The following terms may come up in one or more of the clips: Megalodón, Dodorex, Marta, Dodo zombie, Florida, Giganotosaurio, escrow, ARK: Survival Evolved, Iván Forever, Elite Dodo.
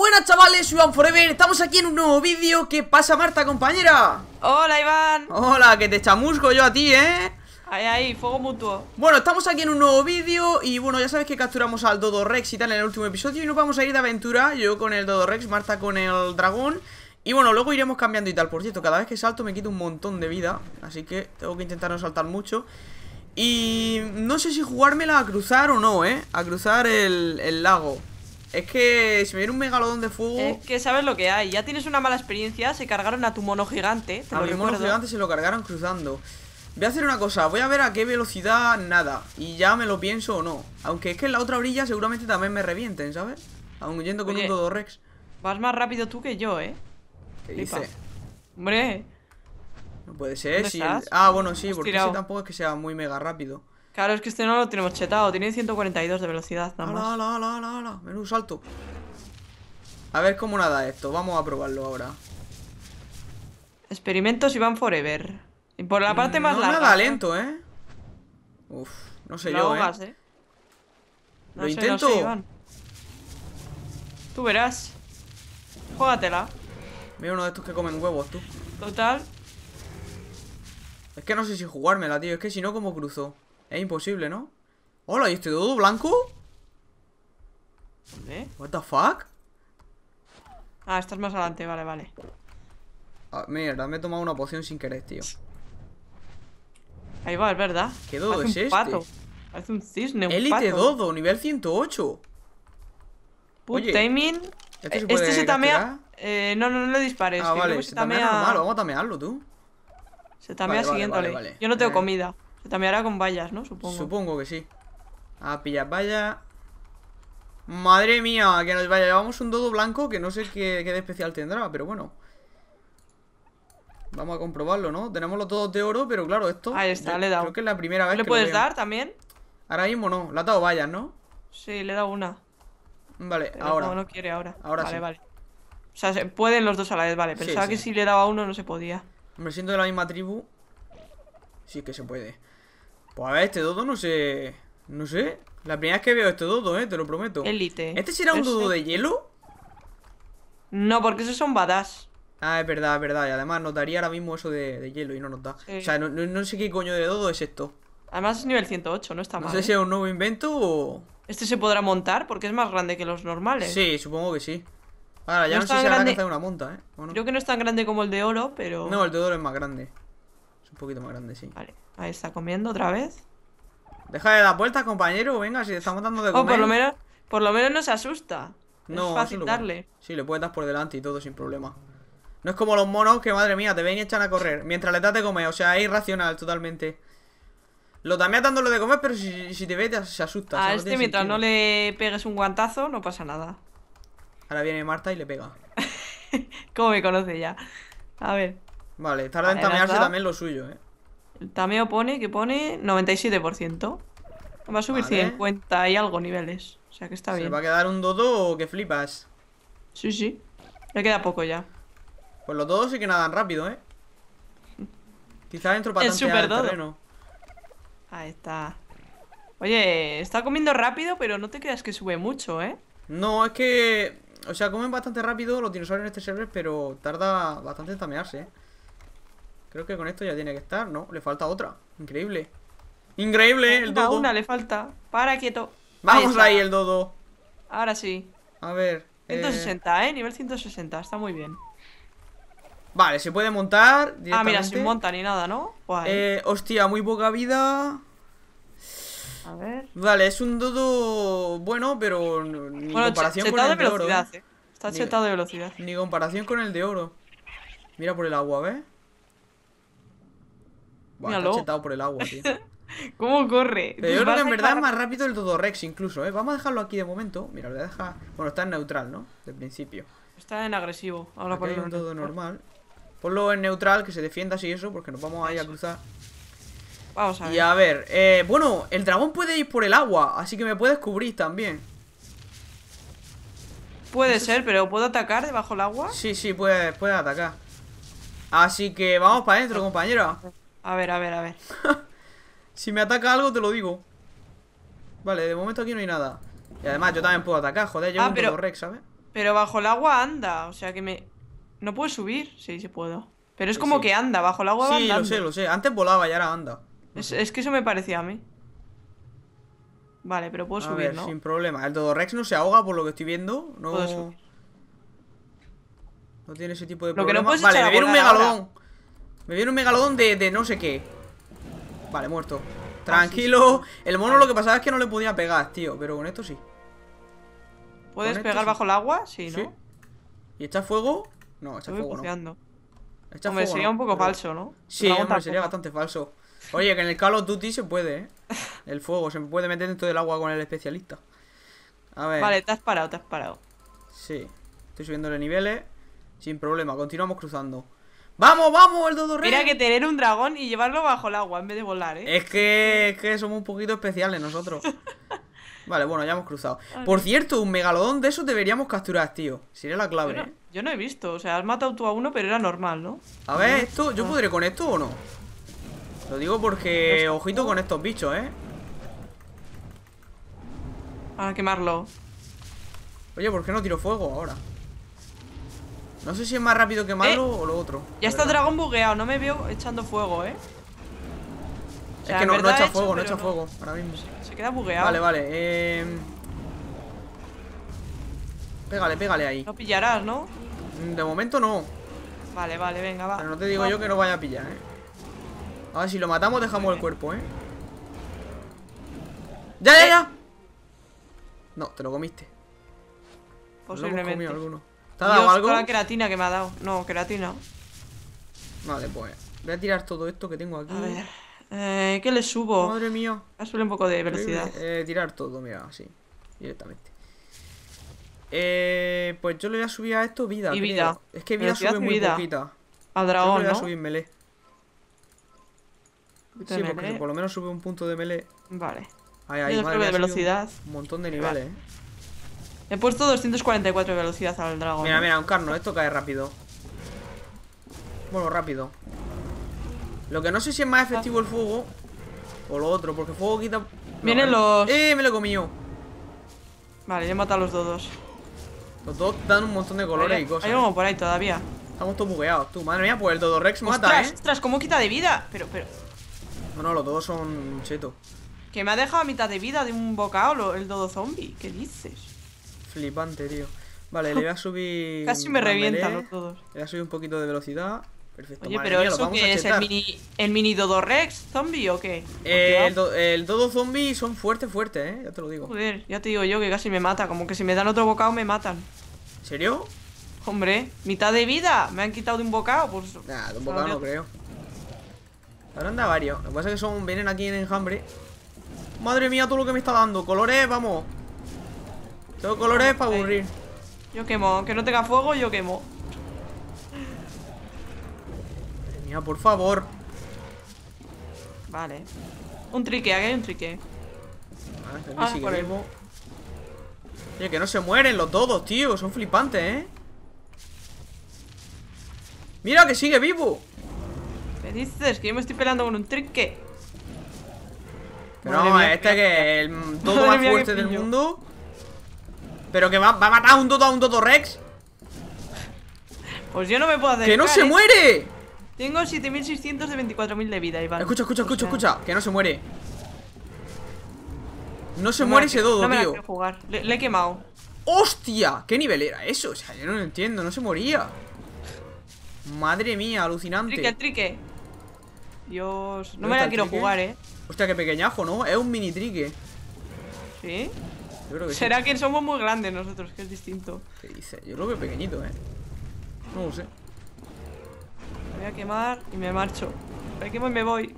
buenas, chavales, Iván Forever. Estamos aquí en un nuevo vídeo. ¿Qué pasa, Marta, compañera? Hola, Iván. Hola, que te chamusco yo a ti, ¿eh? Ahí, ahí, fuego mutuo. Bueno, estamos aquí en un nuevo vídeo y bueno, ya sabéis que capturamos al Dodorex y tal en el último episodio y nos vamos a ir de aventura, yo con el Dodorex, Marta con el dragón. Y bueno, luego iremos cambiando y tal. Por cierto, cada vez que salto me quito un montón de vida, así que tengo que intentar no saltar mucho. Y no sé si jugármela a cruzar o no, ¿eh? A cruzar el lago. Es que si me viene un megalodón de fuego... Es que sabes lo que hay, ya tienes una mala experiencia. Se cargaron a tu mono gigante. A mi mono gigante se lo cargaron cruzando. Voy a hacer una cosa, voy a ver a qué velocidad nada, y ya me lo pienso o no. Aunque es que en la otra orilla seguramente también me revienten, ¿sabes? Aún yendo con... Oye, un Dodorex vas más rápido tú que yo, ¿eh? ¿Qué dice? Hombre, no puede ser, sí. Ah, bueno, sí, porque ese tampoco es que sea muy mega rápido. Claro, es que este no lo tenemos chetado, tiene 142 de velocidad nada más. ¡Hala, hala, hala, hala! Menudo salto. A ver cómo nada esto, vamos a probarlo ahora. Experimentos Iván Forever. Y por la parte más larga. No nada lento, ¿eh? Uf, no sé yo, ¿eh? Lo intento. Tú verás. Jógatela. Mira uno de estos que comen huevos, tú. Total. Es que no sé si jugármela, tío. Es que si no, ¿cómo cruzo? Es imposible, ¿no? Hola, ¿y este dodo blanco? ¿Dónde? What the fuck? Ah, estás más adelante, vale, vale. Ah, mierda, me he tomado una poción sin querer, tío. Ahí va, es verdad. ¿Qué dodo es este? Pato. Parece un cisne, un Elite pato. Elite Dodo, nivel 108. Put timing. Este se tamea. No le dispares. Ah, vale, se tamea normal, vamos a tamearlo, tú. Se tamea siguiéndole. Vale. Yo no tengo comida. Se tameará con vallas, ¿no? Supongo. Supongo que sí. Ah, pillas vallas. Madre mía, que nos vaya. Llevamos un dodo blanco que no sé qué de especial tendrá, pero bueno. Vamos a comprobarlo, ¿no? Tenemos los todos de oro, pero claro, esto... Ahí está, le he dado. Creo que es la primera vez que lo... ¿Le puedes dar también? Ahora mismo no, le ha dado vallas, ¿no? Sí, le he dado una. Vale, pero ahora... No quiere ahora. Ahora vale, sí. Vale. O sea, se pueden los dos a la vez, vale. Pensaba que si le daba a uno no se podía. Hombre, siendo de la misma tribu... Sí que se puede. Pues a ver, este dodo no sé... No sé. La primera vez que veo este dodo, te lo prometo. Elite. ¿Este será un dodo de hielo? No, porque esos son badass. Ah, es verdad, es verdad. Y además notaría ahora mismo eso de hielo y no nos da. Sí. O sea, no sé qué coño de dodo es esto. Además es nivel 108, no está mal. No sé si es un nuevo invento o... Este se podrá montar porque es más grande que los normales. Sí, supongo que sí. Ahora, ya no sé si habrá que hacer una monta, ¿eh? ¿O no? Creo que no es tan grande como el de oro, pero... No, el de oro es más grande. Es un poquito más grande, sí. Vale, ahí está comiendo otra vez. Deja de dar vueltas, compañero. Venga, si te estamos dando de comer. Oh, por lo menos no se asusta. No, es fácil darle. Sí, le puedes dar por delante y todo sin problema. No es como los monos que, madre mía, te ven y echan a correr mientras le das de comer, o sea, es irracional totalmente. Lo tameas dándolo de comer, pero si te ve se asusta. A o sea, este no mientras sentido. No le pegues un guantazo, no pasa nada. Ahora viene Marta y le pega. ¿Cómo me conoce ya? A ver. Vale, tarda en tamearse también lo suyo, ¿eh? El tameo pone, que pone 97%. Va a subir 50 y algo niveles, o sea que está bien. Se va a quedar un dodo que flipas. Sí, sí, le queda poco ya. Pues los dodos sí que nadan rápido, ¿eh? Quizás entro para tantear el terreno. Ahí está. Oye, está comiendo rápido, pero no te creas que sube mucho, ¿eh? No, es que... O sea, comen bastante rápido los dinosaurios en este server, pero tarda bastante en tamearse, ¿eh? Creo que con esto ya tiene que estar, ¿no? Le falta otra. Increíble. Increíble, el dodo. Una le falta. Para, quieto. Vamos ahí, el dodo. Ahora sí. A ver. 160, ¿eh? Nivel 160, está muy bien. Vale, se puede montar directamente. Ah, mira, sin monta ni nada, ¿no? Guay. Hostia, muy poca vida. A ver. Vale, es un dodo bueno, pero ni comparación con el de oro. Está chetado de velocidad. Ni comparación con el de oro. Mira por el agua, ¿ves? Buah, está chetado por el agua, tío. ¿Cómo corre? Pero yo creo que en verdad es más rápido el Dodorex incluso, ¿eh? Vamos a dejarlo aquí de momento. Mira, lo voy a dejar... Bueno, está en neutral, ¿no? De principio. Está en agresivo. Ahora por un dodo normal. Ponlo en neutral, que se defienda así eso, porque nos vamos ahí a cruzar. Vamos a ver. Y a ver, bueno, el dragón puede ir por el agua, así que me puedes cubrir también. Puede ser, pero ¿puedo atacar debajo del agua? Sí, sí, puedes atacar. Así que vamos para adentro, compañera. A ver, a ver, a ver. Si me ataca algo, te lo digo. Vale, de momento aquí no hay nada. Y además yo también puedo atacar, joder, llevo un Dodorex, ¿sabes? Pero bajo el agua anda, o sea que me... ¿No puedo subir? Sí, sí puedo. Pero es como sí, que anda, bajo el agua va andando. Sí, lo sé. Antes volaba y ahora anda. Es que eso me parecía a mí. Vale, pero puedo subir, ver, ¿no? Sin problema. El Dodorex no se ahoga por lo que estoy viendo. No puedo subir. No tiene ese tipo de problema. No vale, me viene un megalodón. Ahora. Me viene un megalodón de no sé qué. Vale, muerto. Tranquilo. El mono lo que pasaba es que no le podía pegar, tío. Pero con esto sí. ¿Puedes pegar bajo el agua? Sí, ¿no? ¿Sí? ¿Y echa fuego? No, echa fuego no. Echa fuego, sería un poco falso, ¿no? Sí, hombre, sería bastante falso. Oye, que en el Call of Duty se puede, ¿eh? El fuego, se puede meter dentro del agua con el especialista. A ver. Vale, te has parado, te has parado. Sí, estoy subiendo los niveles. Sin problema, continuamos cruzando. ¡Vamos, vamos, el Dodorex! Mira que tener un dragón y llevarlo bajo el agua en vez de volar, ¿eh? Es que somos un poquito especiales nosotros. Vale, bueno, ya hemos cruzado. Vale. Por cierto, un megalodón de esos deberíamos capturar, tío. Sería la clave, ¿eh? Yo no he visto, o sea, has matado tú a uno, pero era normal, ¿no? A ver, esto, ¿yo podré con esto o no? Lo digo porque, ojito con estos bichos, ¿eh? A quemarlo. Oye, ¿por qué no tiro fuego ahora? No sé si es más rápido quemarlo o lo otro. Ya está el dragón bugueado, no me veo echando fuego, ¿eh? O sea, es que no, no echa fuego, no echa fuego ahora mismo. Se queda bugueado. Vale, vale, pégale, pégale ahí. No pillarás, ¿no? De momento no. Vale, vale, venga, va. Pero no te digo yo que no vaya a pillar, ¿eh? A ver, si lo matamos dejamos el cuerpo, ¿eh? ¡Ya, ya, ya! No, te lo comiste. Posiblemente. Lo hemos comido alguno. ¿Te ha dado algo? La queratina que me ha dado. No, queratina. Vale, pues voy a tirar todo esto que tengo aquí. A ver, ¿qué le subo? Madre mía. A subir un poco de velocidad. Tirar todo, mira, así. Directamente. Pues yo le voy a subir a esto vida. Y vida. Es que vida sube muy poquita. Al dragón, ¿no? Yo le voy a subir melee. Sí, porque por lo menos sube un punto de melee. Vale. Ahí, ahí, madre mía, de velocidad. Un montón de niveles, vale. He puesto 244 de velocidad al dragón. Mira, mira, un carno, esto cae rápido. Bueno, rápido. Lo que no sé si es más efectivo el fuego o lo otro, porque el fuego quita... Vienen los... me lo comí yo. Vale, yo he matado a los dodos. Los dodos dan un montón de colores y cosas. Hay algo por ahí todavía. Estamos todos bugueados, tú. Madre mía, pues el Dodorex mata, ¿eh? Ostras, ¿cómo quita de vida? Pero... No, no, los dodos son chetos. Que me ha dejado a mitad de vida de un bocado el dodo zombie. ¿Qué dices? Flipante, tío. Vale, le voy a subir... Casi me revientan los dodos. Le voy a subir un poquito de velocidad. Perfecto. Oye, pero ¿eso qué es? ¿El mini Dodorex zombie o qué? El dodo zombie son fuertes, fuertes, ¿eh? Ya te lo digo. Joder, ya te digo yo que casi me mata. Como que si me dan otro bocado me matan. ¿En serio? Hombre, mitad de vida. Me han quitado de un bocado. Pues... Nah, de un bocado no creo. Ahora anda varios. Lo que pasa es que son vienen aquí en enjambre. Madre mía, todo lo que me está dando. Colores, vamos. Tengo colores para aburrir. Yo quemo, aunque no tenga fuego, yo quemo. Madre mía, por favor. Vale. Un trique, aquí hay un trique. Ah, sí que vivo. Oye, que no se mueren los dodos, tío. Son flipantes, ¿eh? Mira que sigue vivo. ¿Qué dices? Que yo me estoy pelando con un trique. Pero no, este que es el dodo más fuerte del mundo. Pero que va a matar a un Dodorex. Pues yo no me puedo hacer. ¡Que no se muere! Tengo 7.600 de 24.000 de vida, Iván. Escucha, escucha, escucha, escucha. Que no se muere. No se muere ese dodo, tío. Le he quemado. ¡Hostia! ¿Qué nivel era eso? O sea, yo no lo entiendo, no se moría. Madre mía, alucinante. Trique, trique. Dios, no me la quiero jugar, ¿eh? Hostia, qué pequeñajo, ¿no? Es un mini trique. ¿Sí? Yo creo que será sí. Que somos muy grandes nosotros, que es distinto. ¿Qué dice? Yo lo veo pequeñito, ¿eh? No lo sé. Me voy a quemar y me marcho. Me quemo y me voy.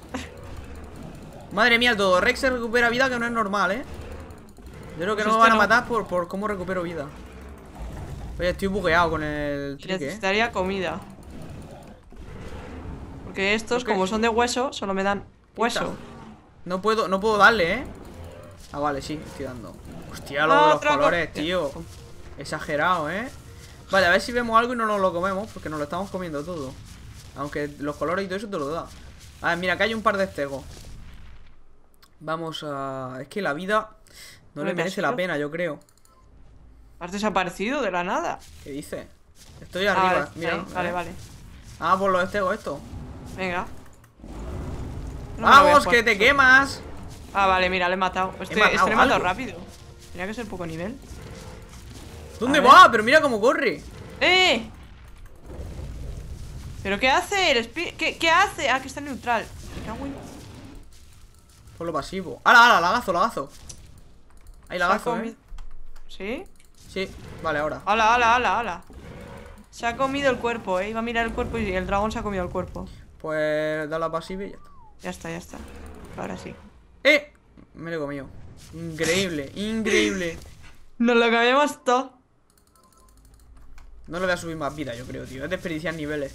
Madre mía, el Dodorex se recupera vida que no es normal, ¿eh? Yo creo que pues no me van a matar por cómo recupero vida. Oye, estoy bugueado con el trique. Necesitaría comida. Porque estos, como son de hueso, solo me dan hueso. No puedo darle, ¿eh? Ah, vale, sí, estoy dando. Hostia, lo de los colores, tío. Exagerado, ¿eh? Vale, a ver si vemos algo y no nos lo comemos, porque nos lo estamos comiendo todo. Aunque los colores y todo eso te lo da. A ver, mira, acá hay un par de estegos. Vamos a... Es que la vida no le merece la pena, yo creo. ¿Has desaparecido de la nada? ¿Qué dice? Estoy arriba, mira. Vale, vale. Ah, por lo o esto. Venga. No, ¡vamos, que te quemas! Ah, vale, mira, le he matado. Este le he matado rápido. Tenía que ser poco nivel. ¿Dónde va? Pero mira cómo corre. ¡Eh! ¿Pero qué hace? ¿Qué hace? Ah, que está neutral. Me cago en... Por lo pasivo. ¡Hala, hala! Lagazo, lagazo. Ahí lagazo, ¿eh? ¿Sí? Sí, vale, ahora. ¡Hala, hala, hala, hala! Se ha comido el cuerpo, Iba a mirar el cuerpo y el dragón se ha comido el cuerpo. Pues da la pasiva y ya está. Ya está, ya está. Ahora sí. ¡Eh! Me lo he comido. Increíble, increíble. Nos lo comemos todo. No le voy a subir más vida, yo creo, tío. Es desperdiciar niveles.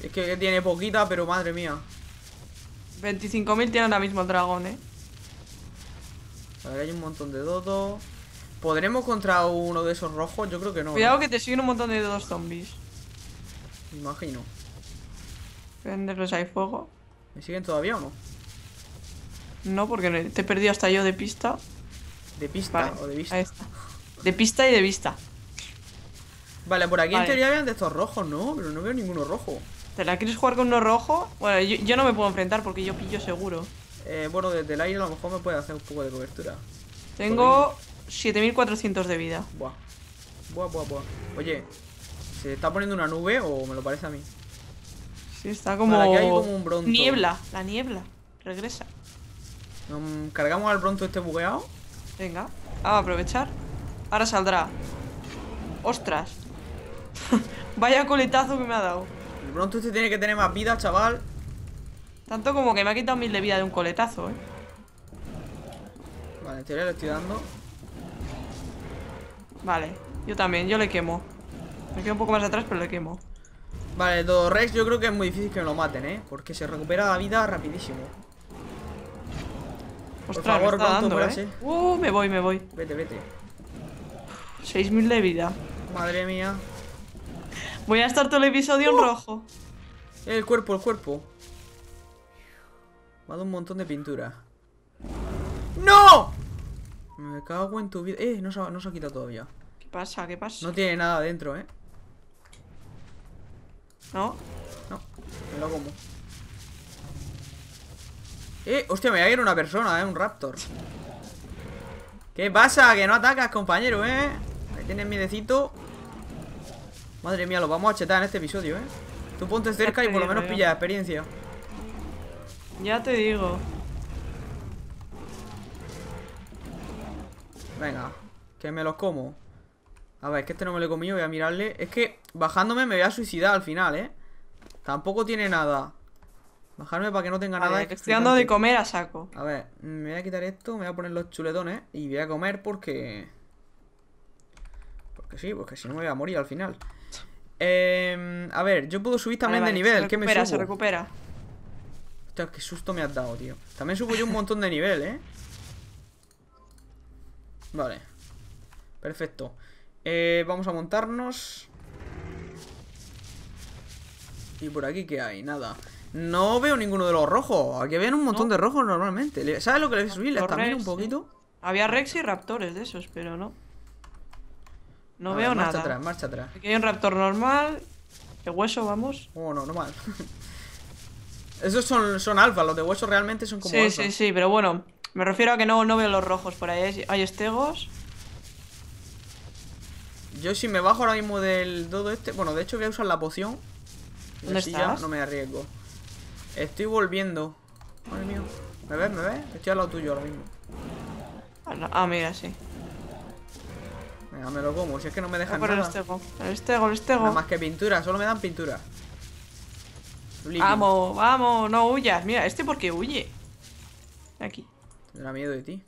Es que tiene poquita, pero madre mía. 25.000 tiene ahora mismo el dragón, A ver, hay un montón de dodos. ¿Podremos contra uno de esos rojos? Yo creo que no. Cuidado, que te siguen un montón de dodos zombies. Me imagino. ¿Prenderles ahí fuego? ¿Me siguen todavía o no? No, porque te he perdido hasta yo de pista. ¿De pista o de vista? Ahí está. De pista y de vista. Vale, por aquí en teoría habían de estos rojos, ¿no? Pero no veo ninguno rojo. ¿Te la quieres jugar con uno rojo? Bueno, yo no me puedo enfrentar porque yo pillo seguro. Bueno, desde el aire a lo mejor me puede hacer un poco de cobertura. Tengo 7.400 de vida. Buah. Buah, buah, buah. Oye, ¿se está poniendo una nube o me lo parece a mí? Sí, está como... Vale, aquí hay como un bronto. Niebla, la niebla. Regresa. ¿Cargamos al bronto este bugueado? Venga, a aprovechar. Ahora saldrá. ¡Ostras! Vaya coletazo que me ha dado. El bronto este tiene que tener más vida, chaval. Tanto como que me ha quitado 1000 de vida de un coletazo, Vale, en teoría le estoy dando. Vale, yo también, yo le quemo. Me quedo un poco más atrás, pero le quemo. Vale, Dodorex yo creo que es muy difícil que me lo maten, porque se recupera la vida rapidísimo. Ostras, por favor, me está dando, me voy, me voy. Vete, vete. 6.000 de vida. Madre mía. Voy a estar todo el episodio en rojo. El cuerpo, el cuerpo. Me ha dado un montón de pintura. ¡No! Me cago en tu vida. No se ha quitado todavía. ¿Qué pasa? ¿Qué pasa? No tiene nada dentro, ¿No? No, me lo como. Hostia, me va a ir una persona, un raptor. ¿Qué pasa? Que no atacas, compañero, Ahí tienes miedecito. Madre mía, lo vamos a chetar en este episodio, Tú ponte cerca y por lo menos pilla experiencia. Ya te digo. Venga, que me los como. A ver, que este no me lo he comido, voy a mirarle. Es que bajándome me voy a suicidar al final, Tampoco tiene nada. Bajarme para que no tenga nada. Que estoy dando de comer a saco. A ver, me voy a quitar esto, me voy a poner los chuletones y voy a comer porque... Porque sí, porque si no me voy a morir al final. A ver, yo puedo subir también de nivel. ¿Qué me subo? Se recupera. Hostia, qué susto me has dado, tío. También subo yo un montón de nivel, Vale. Perfecto. Vamos a montarnos. ¿Y por aquí qué hay? Nada. No veo ninguno de los rojos. Aquí ven un montón de rojos normalmente. ¿Sabes lo que le voy a subir? También un poquito. Había Rex y raptores de esos, pero no. No veo nada. Marcha atrás, marcha atrás. Aquí hay un raptor normal. De hueso, vamos. Oh, no, normal. Esos son alfa. Los de hueso realmente son como alfa. Sí, sí, pero bueno. Me refiero a que no veo los rojos por ahí. Hay estegos. Yo si me bajo ahora mismo del dodo este... Bueno, de hecho voy a usar la poción. ¿Dónde estás? No me arriesgo. Estoy volviendo. Madre mía. ¿Me ves? ¿Me ves? Estoy al lado tuyo ahora mismo. Ah, mira, sí. Venga, me lo como. Si es que no me dejan nada. El estego, el estego, el estego. Nada más que pintura. Solo me dan pintura. Líquido. Vamos, vamos. No huyas. Mira, este porque huye. Aquí. Tendrá miedo de ti.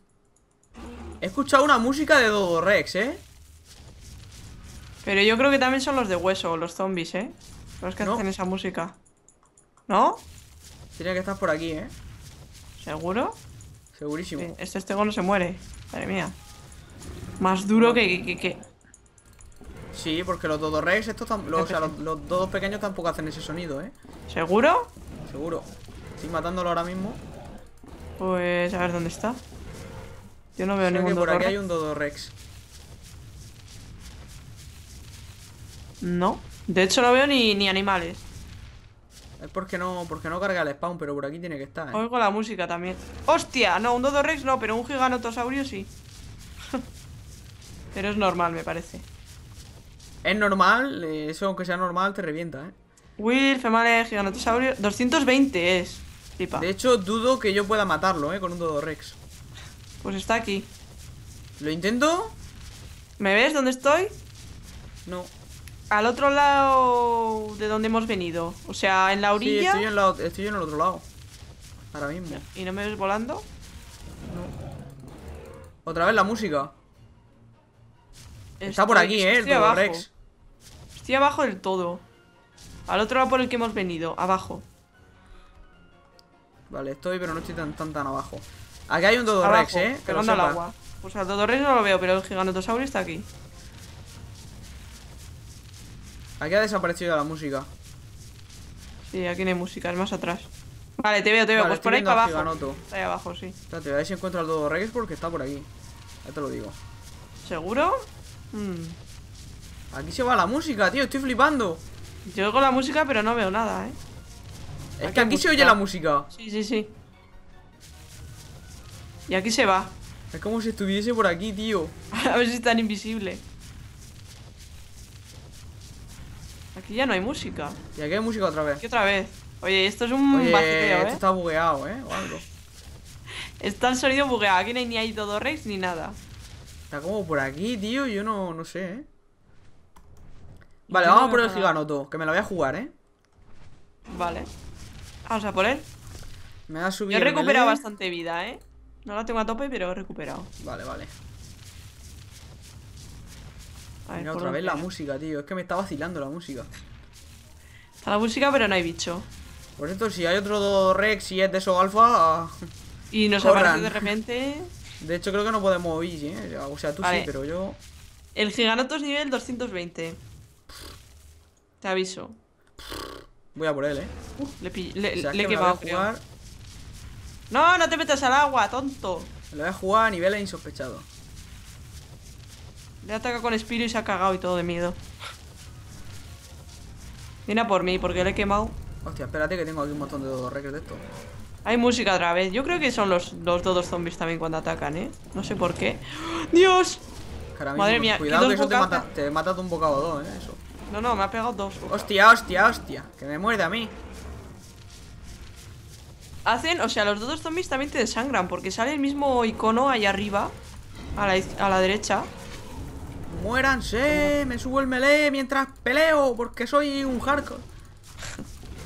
He escuchado una música de Dodorex, Pero yo creo que también son los de hueso, los zombies, los que hacen esa música. ¿No? Tiene que estar por aquí, ¿Seguro? Segurísimo. Este estego no se muere. Madre mía. Más duro que... Sí, porque los Dodorex estos... los dodos pequeños tampoco hacen ese sonido, ¿Seguro? Seguro. Estoy matándolo ahora mismo. Pues... a ver dónde está. Yo no veo ningún Dodorex. Por aquí hay un Dodorex. No, de hecho no veo ni animales. Es porque no carga el spawn, pero por aquí tiene que estar, ¿eh? Oigo la música también. ¡Hostia! No, un Dodorex no, pero un Giganotosaurio sí. Pero es normal, me parece. Es normal, eso aunque sea normal te revienta, ¿eh? Will, female, Giganotosaurio... 220 es, flipa. De hecho, dudo que yo pueda matarlo, ¿eh? Con un Dodorex. Pues está aquí. ¿Lo intento? ¿Me ves dónde estoy? No. Al otro lado de donde hemos venido. O sea, en la orilla. Sí, estoy en el otro lado. Ahora mismo. ¿Y no me ves volando? No. Otra vez la música. Está por aquí, el Dodorex. Estoy abajo del todo. Al otro lado por el que hemos venido. Abajo. Vale, estoy, pero no estoy tan abajo. Aquí hay un Dodorex, ¿eh? Pegando al agua. Pues al Dodorex no lo veo, pero el Giganotosaurio está aquí. Aquí ha desaparecido la música. Sí, aquí no hay música, es más atrás. Vale, te veo, vale, pues por ahí para abajo. Giganoto. Está ahí abajo, sí. Espérate, a ver si encuentro al Dodorex porque está por aquí. Ya te lo digo. ¿Seguro? Aquí se va la música, tío, estoy flipando. Yo oigo la música, pero no veo nada, ¿eh? Es que aquí se oye la música. Sí. Y aquí se va. Es como si estuviese por aquí, tío. A ver si es tan invisible. Aquí ya no hay música. Y aquí hay música otra vez. Aquí otra vez. Oye, esto es un vacío, ¿eh? Esto está bugueado, ¿eh? O algo. Está el sonido bugueado. Aquí ni hay Dodorex ni nada. Está como por aquí, tío. Yo no sé, ¿eh? Vale, vamos por el Giganoto. Que me la voy a jugar, ¿eh? Vale. Vamos a por él. Me ha subido. Yo he recuperado bastante vida, ¿eh? No la tengo a tope, pero he recuperado. Vale. A ver, mira, otra vez la música, tío. Es que me está vacilando la música. Está la música, pero no hay bicho. Por esto, si hay otro Dodorex y es de esos alfa... Y nos aparece de repente... De hecho, creo que no podemos ir, ¿eh? O sea, tú vale. Sí, pero yo... El Giganoto es nivel 220. Te aviso. Voy a por él, ¿eh? Le he quemado, creo. No, no te metas al agua, tonto. Me lo voy a jugar a niveles insospechados. Le ataca con Espiro y se ha cagado y todo de miedo. Viene a por mí, porque le he quemado. Hostia, espérate que tengo aquí un montón de Dodorex de esto. Hay música otra vez. Yo creo que son los dodos zombies también cuando atacan, ¿eh? No sé por qué. ¡Dios! Caramín, madre mía, cuidado que eso te mata de un bocado o dos, ¿eh? Eso. No, me ha pegado dos. Hostia. Que me muerde a mí. O sea, los dodos zombies también te desangran, porque sale el mismo icono ahí arriba, a la derecha. ¡Muéranse! Me subo el melee mientras peleo, porque soy un hardcore.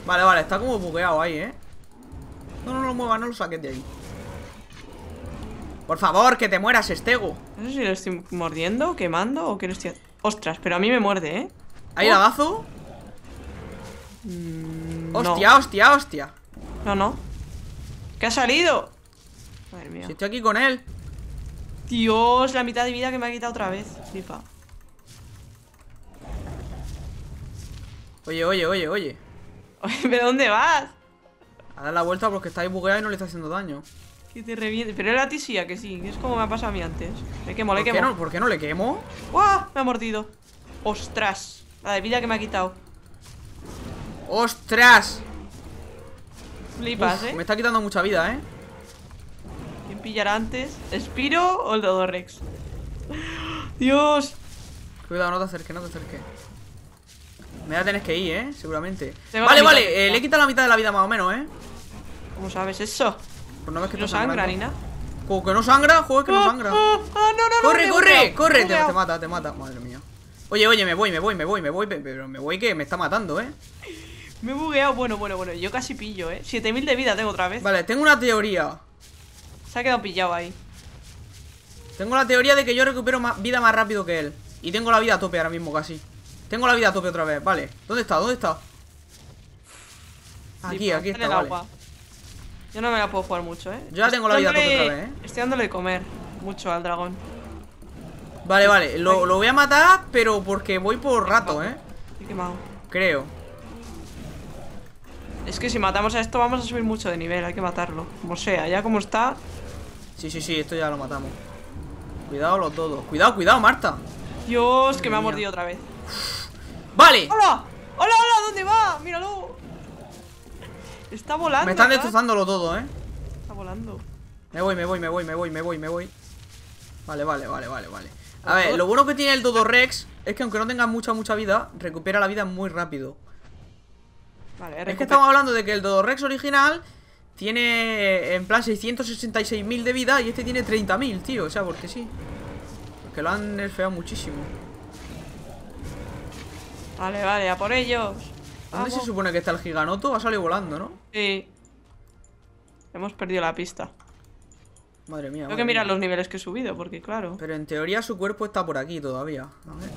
Vale, está como bugueado ahí, ¿eh? No lo muevas, no lo saques de ahí. Por favor, que te mueras, Estego. No sé si lo estoy mordiendo, quemando o que lo estoy... Ostras, pero a mí me muerde, ¿eh? ¿Hay lagazo? No. Hostia. No. ¿Qué ha salido? Madre mía. Si estoy aquí con él. Dios, la mitad de vida que me ha quitado otra vez. Flipa. Oye. ¿Pero dónde vas? A dar la vuelta porque estáis bugueados y no le está haciendo daño. Que te reviente. Pero era a ti sí, a que sí. Es como me ha pasado a mí antes. Le quemo. ¿Por qué no le quemo? ¡Uah! Me ha mordido. ¡Ostras! La de vida que me ha quitado. ¡Ostras! Flipas, ¿eh? Me está quitando mucha vida, ¿eh? ¿Quién pillará antes? ¿Espiro o el Dodorex? ¡Dios! Cuidado, no te acerques. Me voy a tener que ir, ¿eh? Seguramente. Vale, le he quitado la mitad de la vida más o menos, ¿eh? ¿Cómo sabes eso? Pues no ves que no sangra ni nada. Como que no sangra, juego es que no sangra. No. Corre. Te mata. Madre mía. Oye, me voy. Pero me voy que me está matando, ¿eh? Me he bugueado, bueno, yo casi pillo, 7000 de vida tengo otra vez. Vale, tengo una teoría. Se ha quedado pillado ahí. Tengo la teoría de que yo recupero vida más rápido que él. Y tengo la vida a tope ahora mismo casi. Tengo la vida a tope otra vez, vale. ¿Dónde está? Aquí está, vale. Yo no me la puedo jugar mucho, Yo ya tengo la vida a tope otra vez, Estoy dándole de comer mucho al dragón. Vale, lo voy a matar, pero porque voy por rato, He quemado. Creo. Es que si matamos a esto vamos a subir mucho de nivel, hay que matarlo. Como sea, ya como está. Sí, esto ya lo matamos. Cuidado los dodos. Cuidado, Marta. Dios, que me ha mordido otra vez. Vale. ¡Hola! ¡Hola, hola! ¿Dónde va? Míralo. Está volando. Me están destrozando todo, ¿eh? Está volando. Me voy. Vale. A ver, lo bueno que tiene el Dodorex es que aunque no tenga mucha vida, recupera la vida muy rápido. Vale, es que estamos hablando de que el Dodorex original tiene en plan 666.000 de vida y este tiene 30.000, tío. O sea, porque sí. Porque lo han nerfeado muchísimo. Vale, a por ellos. ¿Dónde se supone que está el giganoto? Ha salido volando, ¿no? Sí. Hemos perdido la pista. Madre mía. Tengo que mirar los niveles que he subido, porque claro. Pero en teoría su cuerpo está por aquí todavía. A ver,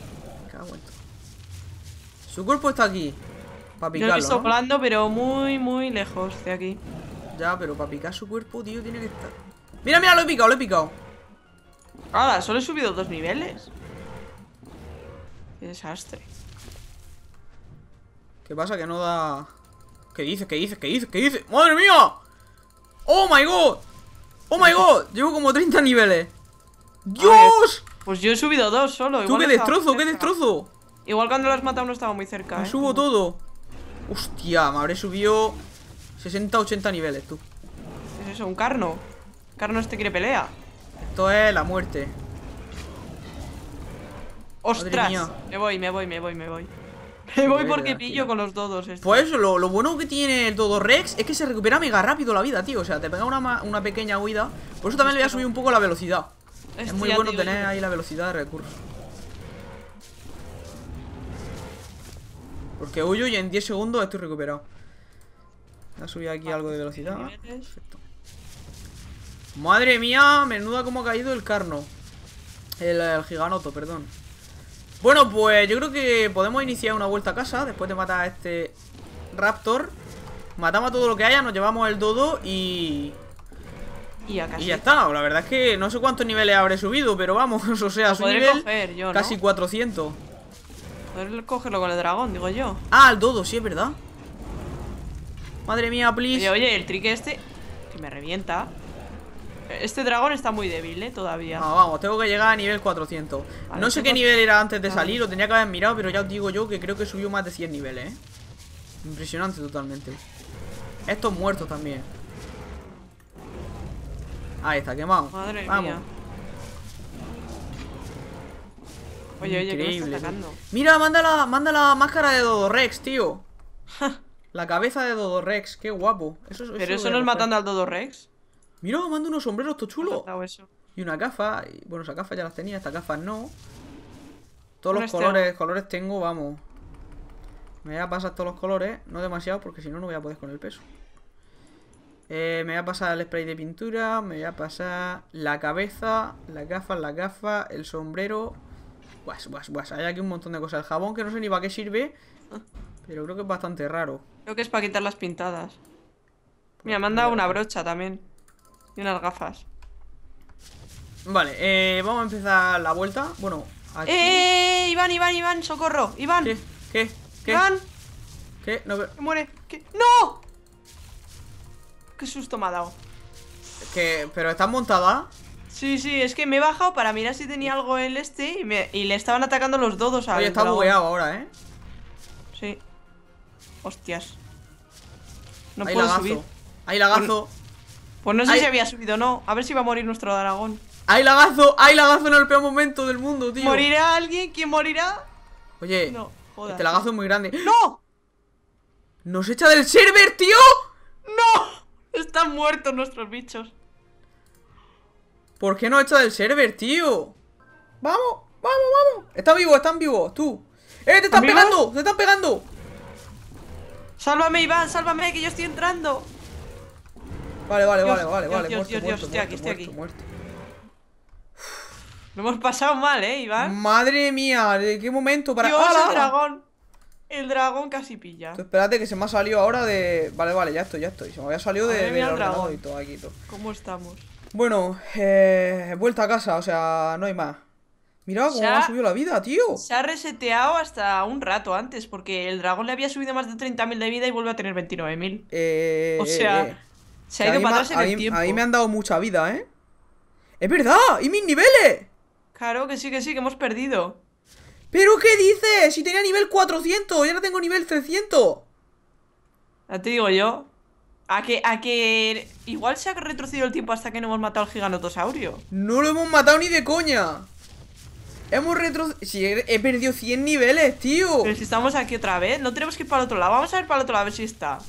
me cago en todo. Su cuerpo está aquí. Para picarlo. Yo lo he visto volando, pero muy lejos de aquí. Ya, pero para picar su cuerpo, tío, tiene que estar. Mira, lo he picado. Ahora, solo he subido 2 niveles. Qué desastre. ¿Qué pasa? Que no da. ¿Qué dices? ¡Madre mía! ¡Oh my god! Llevo como 30 niveles. ¡Dios! Pues yo he subido 2 solo. ¡Tú qué destrozo! Igual cuando lo has matado no estaba muy cerca, ¿eh? Subo todo. Hostia, me habré subido 60-80 niveles, tú. ¿Qué es eso? ¿Un carno? ¿Carno este quiere pelea? Esto es la muerte. ¡Ostras! Me voy. Me voy porque pillo con los dodos estos. Pues lo bueno que tiene el Dodorex es que se recupera mega rápido la vida, tío. O sea, te pega una pequeña huida. Por eso también le voy a subir un poco la velocidad. Es muy bueno tener ahí la velocidad de recurso. Porque huyo y en 10 segundos estoy recuperado. Voy a subir aquí algo de velocidad. Perfecto. Madre mía, menuda como ha caído el carno. El giganoto, perdón. Bueno, pues yo creo que podemos iniciar una vuelta a casa. Después de matar a este raptor, matamos a todo lo que haya, nos llevamos el dodo y ya está. La verdad es que no sé cuántos niveles habré subido, pero vamos, o sea, su nivel coger, yo, ¿no? Casi 400. Poder cogerlo con el dragón, digo yo. Ah, el dodo, sí, es verdad. Madre mía, please. Oye, el trick este, que me revienta. Este dragón está muy débil, todavía. Ah, vamos, tengo que llegar a nivel 400. Vale, no sé qué nivel era antes de salir, lo tenía que haber mirado, pero ya os digo yo que creo que subió más de 100 niveles, ¿eh? Impresionante totalmente. Estos muertos también. Ahí está, quemado. Madre mía. Oye, ¿qué me está atacando? Mira, manda la máscara de Dodorex, tío. La cabeza de Dodorex, qué guapo. Pero eso no es matando al Dodorex. Mira, mando unos sombreros, todo chulo. Y una gafa. Bueno, esas gafas ya las tenía, estas gafas no. Todos los colores tengo, vamos. Me voy a pasar todos los colores. No demasiado, porque si no, no voy a poder con el peso. Me voy a pasar el spray de pintura. Me voy a pasar la cabeza. Las gafas, el sombrero. Guas. Hay aquí un montón de cosas. El jabón, que no sé ni para qué sirve. Pero creo que es bastante raro. Creo que es para quitar las pintadas. Mira, me han dado una brocha también. Y unas gafas. Vale, vamos a empezar la vuelta. Bueno, aquí... Iván, socorro, Iván. ¿Qué? Iván. ¿Qué? No, pero... Muere. ¿Qué? ¡No! Qué susto me ha dado. ¿Pero estás montada? Sí, es que me he bajado para mirar si tenía algo el este y le estaban atacando los dodos a... Oye, está bugueado ahora, ¿eh? Sí. Hostias. No puedo subir. Ahí lagazo. Pues no sé si había subido o no. A ver si va a morir nuestro dragón. ¡Hay lagazo en el peor momento del mundo, tío! ¿Morirá alguien? ¿Quién morirá? Oye, no, jodas. Este lagazo es muy grande. ¡No! ¡Nos echa del server, tío! ¡No! Están muertos nuestros bichos. ¿Por qué nos echa del server, tío? ¡Vamos! Están vivos, tú. ¡Te están pegando! ¡Te están pegando! ¡Sálvame, Iván! ¡Sálvame, que yo estoy entrando! Vale, estoy aquí. Lo hemos pasado mal, Iván. Madre mía, ¿de qué momento? Para... Dios, ¡ah, el dragón! El dragón casi pilla. Tú espérate, que se me ha salido ahora de... Vale, ya estoy. Se me había salido del ordenador y todo aquí. ¿Cómo estamos? Bueno, vuelta a casa, o sea, no hay más. Mira cómo ha subido la vida, tío. Se ha reseteado hasta un rato antes, porque el dragón le había subido más de 30.000 de vida y vuelve a tener 29.000. O sea... Se ha ido para atrás en el tiempo. A mí me han dado mucha vida, ¿eh? ¡Es verdad! ¡Y mis niveles! Claro que sí, que hemos perdido. ¿Pero qué dices? Si tenía nivel 400, ya no tengo nivel 300. Ya te digo yo. A que igual se ha retrocedido el tiempo hasta que no hemos matado al giganotosaurio. No lo hemos matado ni de coña. Hemos retrocedido. Sí, he perdido 100 niveles, tío. Pero si estamos aquí otra vez, no tenemos que ir para el otro lado. Vamos a ver para el otro lado a ver si está.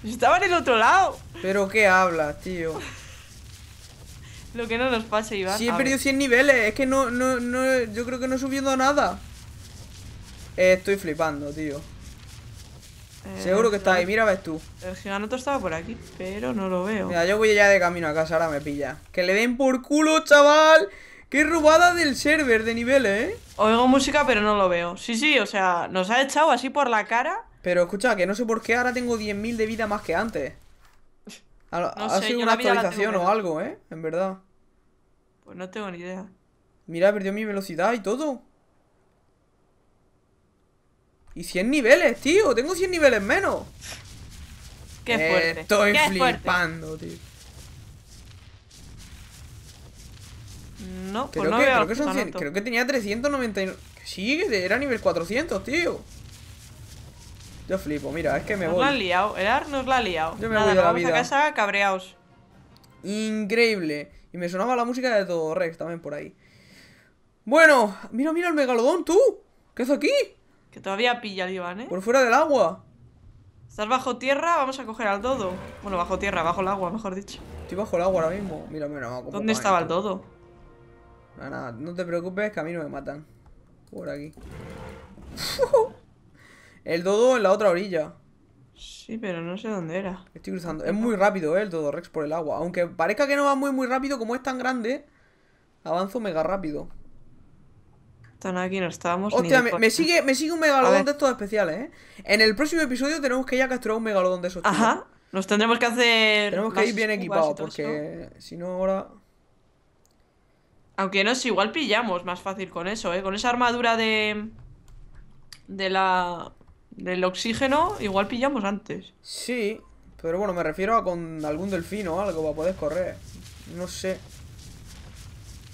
Si estaba en el otro lado. Pero qué hablas, tío. Lo que no nos pase, Iván. Sí, he perdido 100 niveles. Es que no, yo creo que no he subido nada. Estoy flipando, tío. Seguro que está ahí, mira, ves tú. El giganoto estaba por aquí, pero no lo veo. Mira, yo voy ya de camino a casa, ahora me pilla. Que le den por culo, chaval. Qué robada del server de niveles, ¿eh? Oigo música, pero no lo veo. Sí, o sea, nos ha echado así por la cara. Pero escucha, que no sé por qué ahora tengo 10.000 de vida más que antes. Ha sido una actualización o algo, ¿eh? En verdad. Pues no tengo ni idea. Mira, perdió mi velocidad y todo. Y 100 niveles, tío. Tengo 100 niveles menos. Qué fuerte. Estoy flipando, tío. No, pues creo que tenía 399. Sí, que era nivel 400, tío. Yo flipo, mira, es que me voy. Nos la han liado, el AR nos la ha liado. Yo me voy de la vida. Vamos a casa cabreados. Increíble. Y me sonaba la música de Dodorex también por ahí. Bueno, mira el megalodón, tú. ¿Qué haces aquí? Que todavía pilla el Iván, ¿eh? Por fuera del agua. Estás bajo tierra, vamos a coger al dodo. Bueno, bajo tierra, bajo el agua, mejor dicho. Estoy bajo el agua ahora mismo. Mira, ¿dónde estaba el dodo? Nada, no te preocupes, que a mí no me matan. Por aquí. El dodo en la otra orilla. Sí, pero no sé dónde era. Estoy cruzando. Es muy rápido, el Dodorex por el agua. Aunque parezca que no va muy rápido, como es tan grande, avanzo mega rápido. Están aquí, no estábamos. Hostia, me sigue un megalodón de estos especiales, ¿eh? En el próximo episodio tenemos que ya capturar un megalodón de esos. Ajá. Nos tendremos que hacer. Tenemos que ir bien equipados, porque si no ahora. Aunque no, si igual pillamos más fácil con eso, ¿eh? Con esa armadura del oxígeno, igual pillamos antes. Sí, pero bueno, me refiero a con algún delfino o algo para poder correr. No sé.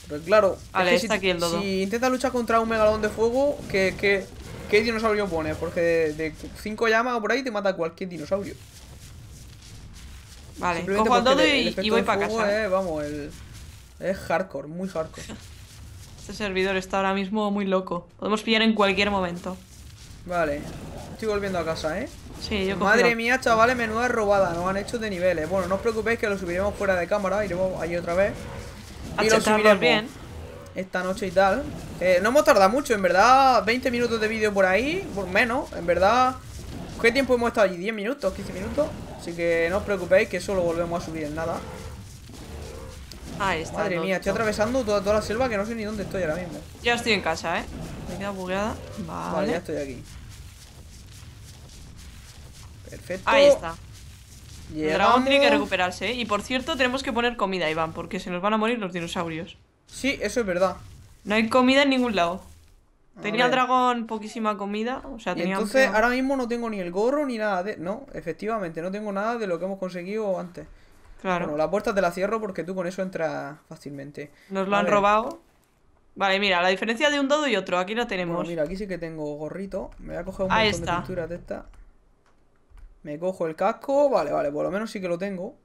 Pero claro, vale, es que está aquí el dodo. Si intenta luchar contra un megalodón de fuego, ¿qué dinosaurio pone? Porque de 5 llamas o por ahí te mata cualquier dinosaurio. Vale, cojo al dodo y voy para casa. Vamos, es hardcore, muy hardcore. Este servidor está ahora mismo muy loco. Podemos pillar en cualquier momento. Vale, estoy volviendo a casa, ¿eh? Sí, yo madre mía, chavales, menuda robada. Nos han hecho de niveles. Bueno, no os preocupéis que lo subiremos fuera de cámara. Iremos ahí otra vez. Y lo subiremos bien esta noche y tal. No hemos tardado mucho, en verdad. 20 minutos de vídeo por ahí, por menos, en verdad. ¿Qué tiempo hemos estado allí? 10 minutos, 15 minutos. Así que no os preocupéis que eso lo volvemos a subir en nada. Ahí está. Madre mía, estoy atravesando toda la selva que no sé ni dónde estoy ahora mismo. Ya estoy en casa, ¿eh? Me queda bugueada. Vale, ya estoy aquí. Perfecto. Ahí está. Llegamos. El dragón tiene que recuperarse, ¿eh? Y por cierto, tenemos que poner comida, Iván, porque se nos van a morir los dinosaurios. Sí, eso es verdad. No hay comida en ningún lado. Tenía el dragón poquísima comida, o sea, tenía. Entonces, ahora mismo no tengo ni el gorro ni nada de. No, efectivamente, no tengo nada de lo que hemos conseguido antes. Claro. Bueno, la puerta te la cierro porque tú con eso entras fácilmente. Nos lo han robado. Vale, mira, la diferencia de un dodo y otro, aquí la tenemos. Bueno, mira, aquí sí que tengo gorrito. Me voy a coger un montón de pinturas de esta. Me cojo el casco, vale, por lo menos sí que lo tengo.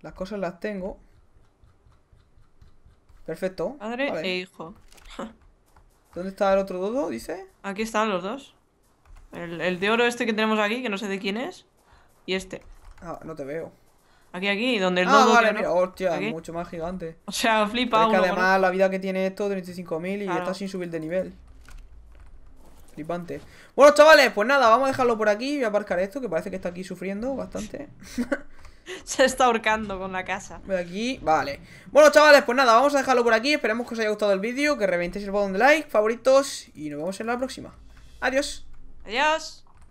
Las cosas las tengo. Perfecto. Padre e hijo. ¿Dónde está el otro dodo, dice? Aquí están los dos. El de oro este que tenemos aquí, que no sé de quién es. Y este. Ah, no te veo. Aquí, donde el dodo... Ah, vale, mira, hostia, aquí. Mucho más gigante. O sea, flipa. Pero es que además la vida que tiene esto, 35.000 y está sin subir de nivel. Flipante. Bueno, chavales, pues nada, vamos a dejarlo por aquí. Voy a aparcar esto, que parece que está aquí sufriendo bastante. Se está ahorcando con la casa. Voy aquí, vale. Bueno, chavales, pues nada, vamos a dejarlo por aquí. Esperemos que os haya gustado el vídeo, que reventéis el botón de like, favoritos. Y nos vemos en la próxima. Adiós. Adiós.